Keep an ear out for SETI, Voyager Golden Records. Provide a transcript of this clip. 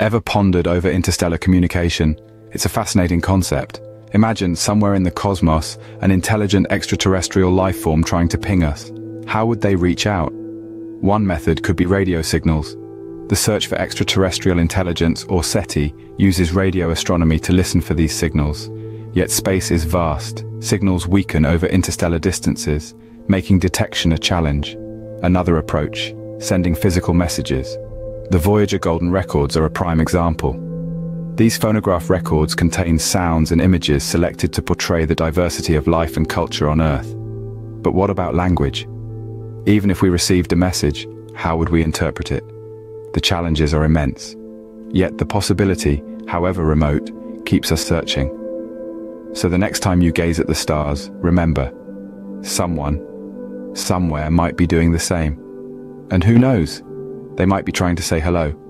Ever pondered over interstellar communication? It's a fascinating concept. Imagine, somewhere in the cosmos, an intelligent extraterrestrial life form trying to ping us. How would they reach out? One method could be radio signals. The Search for Extraterrestrial Intelligence, or SETI, uses radio astronomy to listen for these signals. Yet space is vast. Signals weaken over interstellar distances, making detection a challenge. Another approach, sending physical messages. The Voyager Golden Records are a prime example. These phonograph records contain sounds and images selected to portray the diversity of life and culture on Earth. But what about language? Even if we received a message, how would we interpret it? The challenges are immense. Yet the possibility, however remote, keeps us searching. So the next time you gaze at the stars, remember, someone, somewhere might be doing the same. And who knows? They might be trying to say hello.